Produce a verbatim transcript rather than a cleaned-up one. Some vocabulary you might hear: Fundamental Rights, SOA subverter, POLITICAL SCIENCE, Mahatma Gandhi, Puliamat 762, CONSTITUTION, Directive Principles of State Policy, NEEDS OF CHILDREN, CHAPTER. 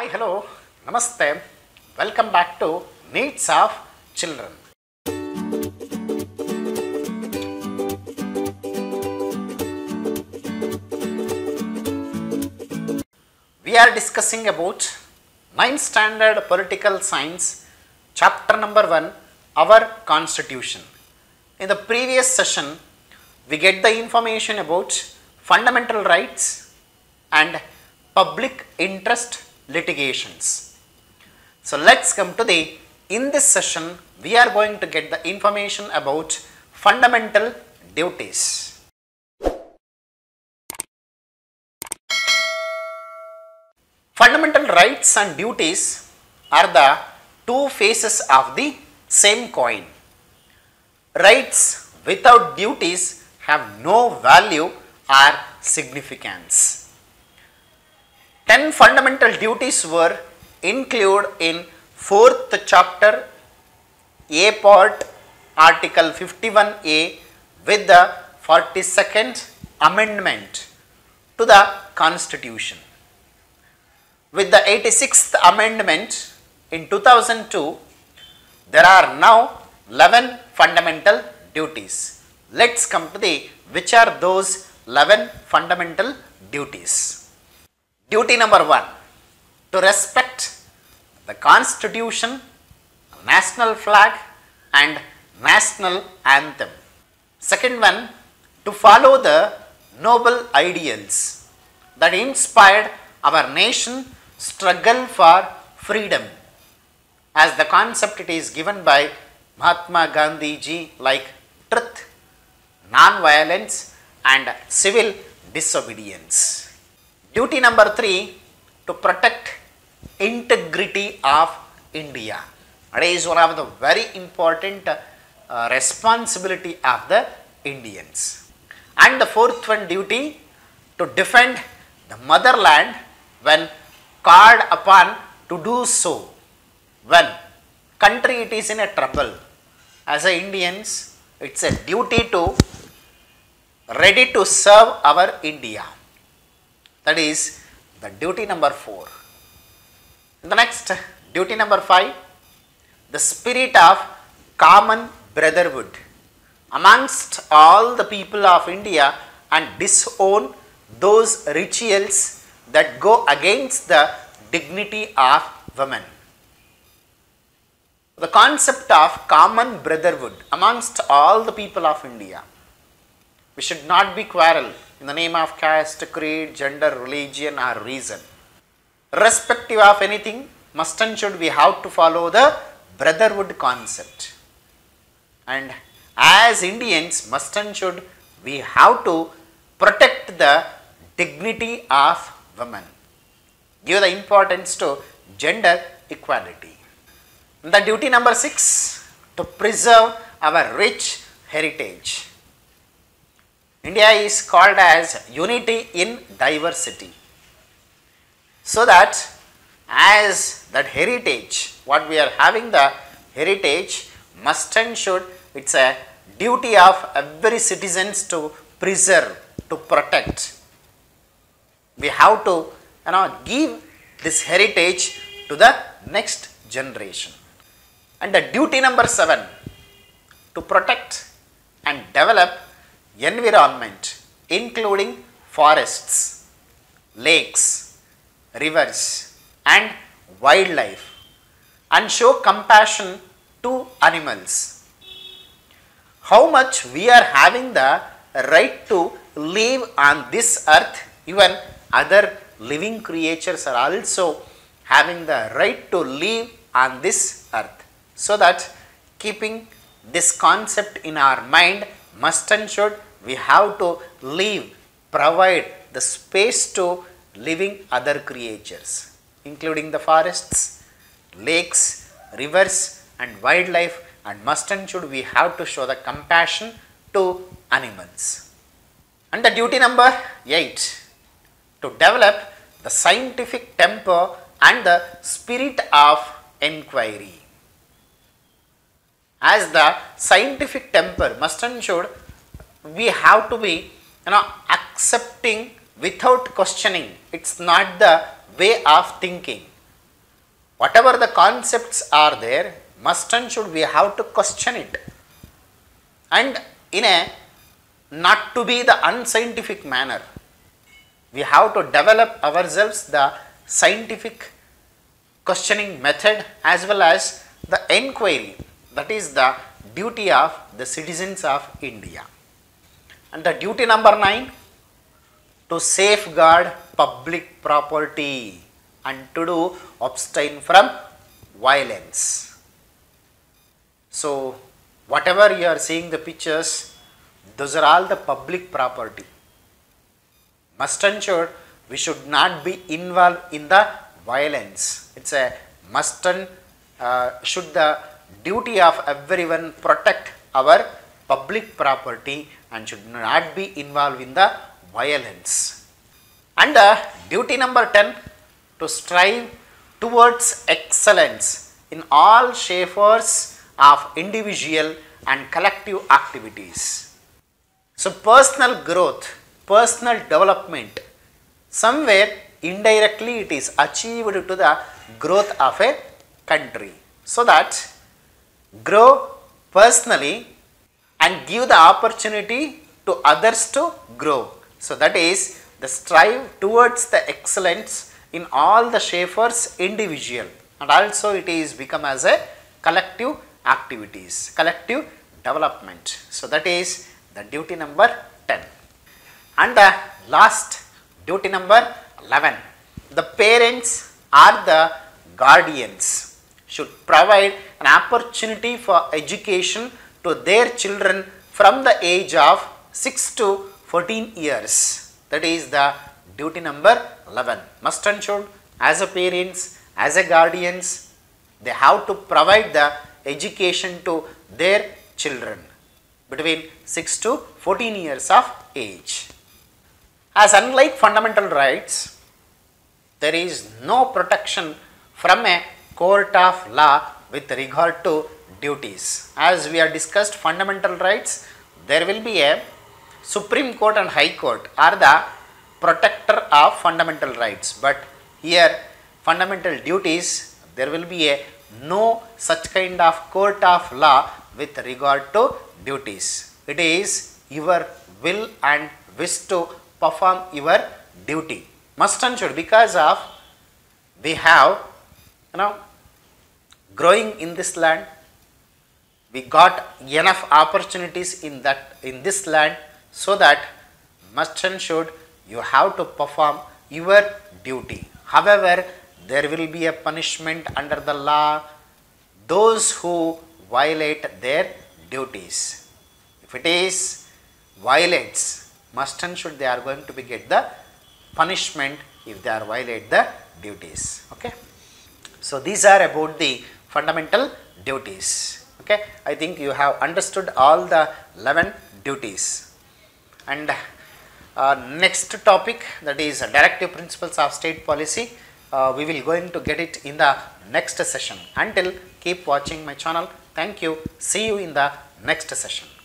Hi, hello, namaste. Welcome back to Needs of Children. We are discussing about ninth standard political science, chapter number one, our constitution. In the previous session, we get the information about fundamental rights and public interest litigations. So let's come to the, in this session we are going to get the information about fundamental duties. Fundamental rights and duties are the two faces of the same coin. Rights without duties have no value or significance. ten fundamental duties were included in fourth chapter A part article fifty-one A with the forty-second amendment to the Constitution. With the eighty-sixth amendment in two thousand two, there are now eleven fundamental duties. Let's come to the which are those eleven fundamental duties. Duty number one, to respect the Constitution, national flag and national anthem. Second one, to follow the noble ideals that inspired our nation struggle for freedom, as the concept it is given by Mahatma Gandhi ji, like truth, non-violence and civil disobedience. Duty number three, to protect integrity of India. That is one of the very important uh, responsibility of the Indians. And the fourth one duty, to defend the motherland when called upon to do so. When country it is in a trouble, as a Indians, it's a duty to ready to serve our India. That is the duty number four. The next duty number five, the spirit of common brotherhood amongst all the people of India and disown those rituals that go against the dignity of women. The concept of common brotherhood amongst all the people of India. We should not be quarrel in the name of caste, creed, gender, religion or reason. Irrespective of anything, must and should we have to follow the brotherhood concept. And as Indians, must and should we have to protect the dignity of women. Give the importance to gender equality. The duty number six, to preserve our rich heritage. India is called as unity in diversity, so that as that heritage, what we are having the heritage, must and should, it's a duty of every citizens to preserve, to protect. We have to, you know, give this heritage to the next generation. And the duty number seven, to protect and develop environment including forests, lakes, rivers and wildlife, and show compassion to animals. How much we are having the right to live on this earth, even other living creatures are also having the right to live on this earth. So that keeping this concept in our mind, must and should we have to leave, provide the space to living other creatures, including the forests, lakes, rivers and wildlife, and must and should we have to show the compassion to animals. And the duty number eight, to develop the scientific temper and the spirit of inquiry. As the scientific temper, must and should we have to be, you know, accepting without questioning. It's not the way of thinking. whatever the concepts are there, must and should, we have to question it, and in a not to be the unscientific manner. We have to develop ourselves the scientific questioning method as well as the inquiry. That is the duty of the citizens of India. And the duty number nine, to safeguard public property and to do abstain from violence. So, whatever you are seeing the pictures, those are all the public property. Must ensure we should not be involved in the violence. It's a must and uh, should the duty of everyone protect our public property and should not be involved in the violence. And uh, duty number ten, to strive towards excellence in all shapes of individual and collective activities. So, personal growth, personal development, somewhere indirectly it is achieved to the growth of a country. So that grow personally and give the opportunity to others to grow. So that is the strive towards the excellence in all the shapers individual, and also it is become as a collective activities, collective development. So that is the duty number ten. And the last duty number eleven, the parents are the guardians should provide an opportunity for education to their children from the age of six to fourteen years. That is the duty number eleven. Must and should, as a parents, as a guardians, they have to provide the education to their children between six to fourteen years of age. As unlike fundamental rights, there is no protection from a court of law with regard to duties. As we have discussed fundamental rights, there will be a Supreme Court and High Court are the protector of fundamental rights, but here fundamental duties, there will be a no such kind of court of law with regard to duties. It is your will and wish to perform your duty. Must and should, because of we have, you know, growing in this land, we got enough opportunities in that in this land, so that must and should, you have to perform your duty. However, there will be a punishment under the law, those who violate their duties. If it is violates, must and should, they are going to be get the punishment if they are violate the duties. Okay. So, these are about the fundamental duties. Okay. I think you have understood all the eleven duties. And uh, next topic, that is Directive Principles of State Policy, uh, we will going to get it in the next session. Until, keep watching my channel. Thank you. See you in the next session.